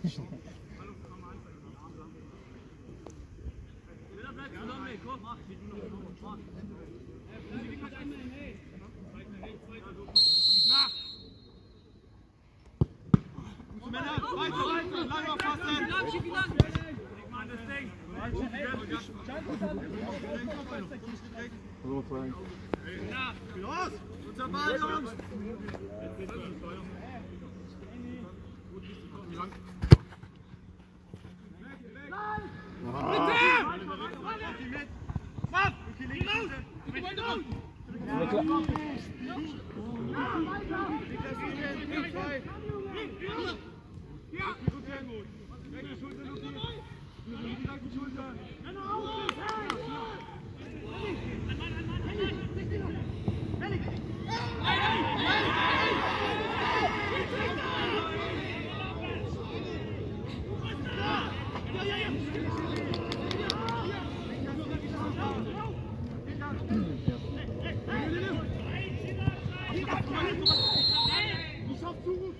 quatschen. Los! Unser Ball, Jungs! Meter drüber. Drüber! Ja! Fast drüber.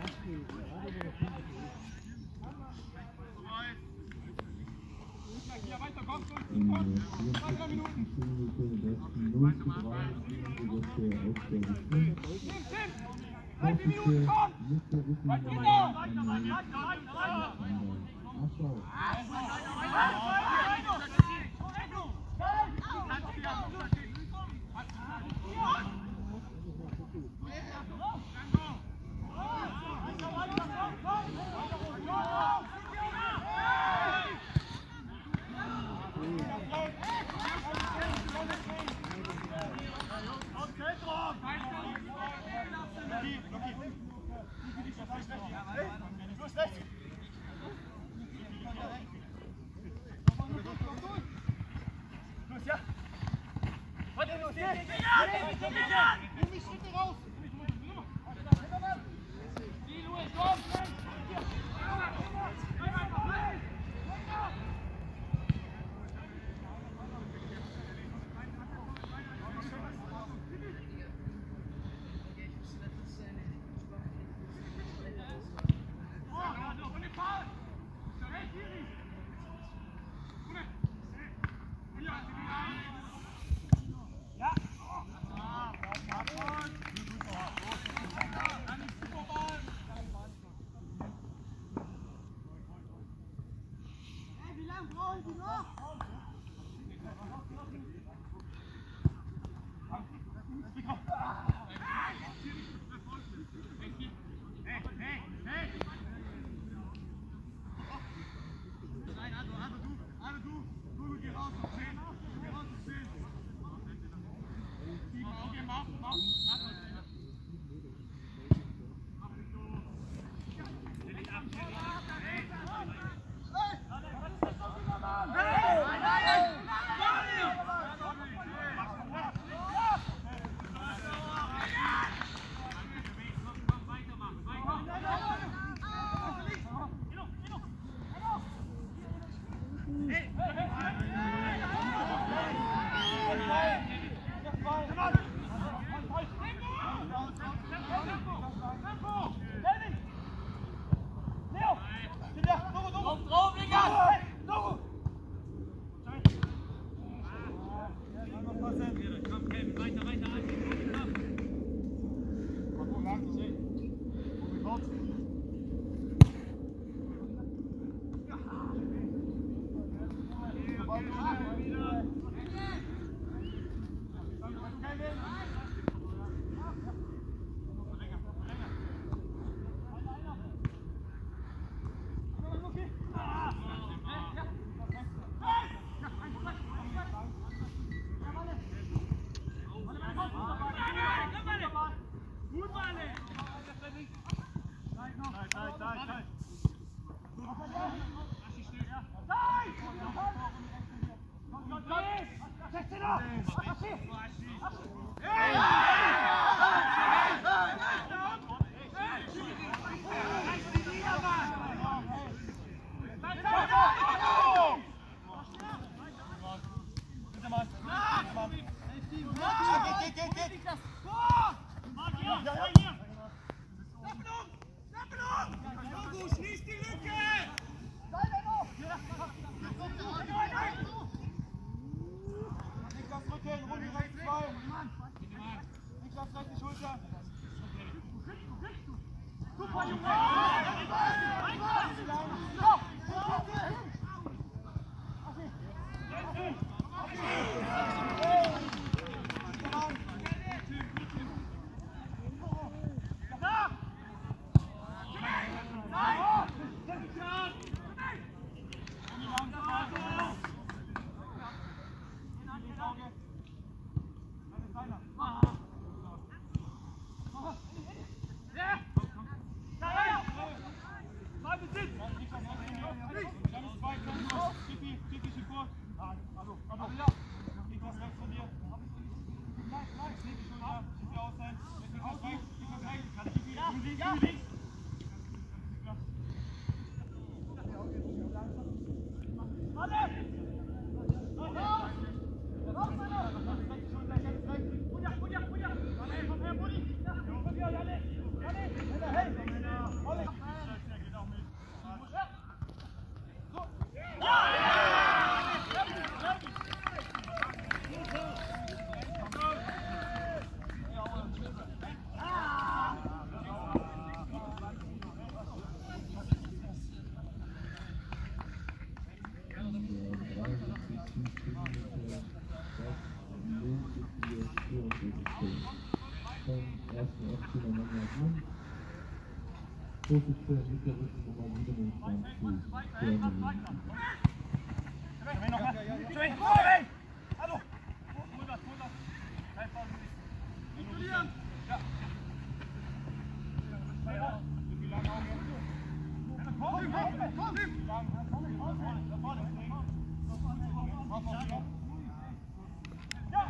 Fast drüber. Hier weiter, komm, komm, 2, 3 Minuten. Weiter machen. 3 Minuten, komm! Weiter! Ja,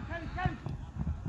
kann ich, kann ich.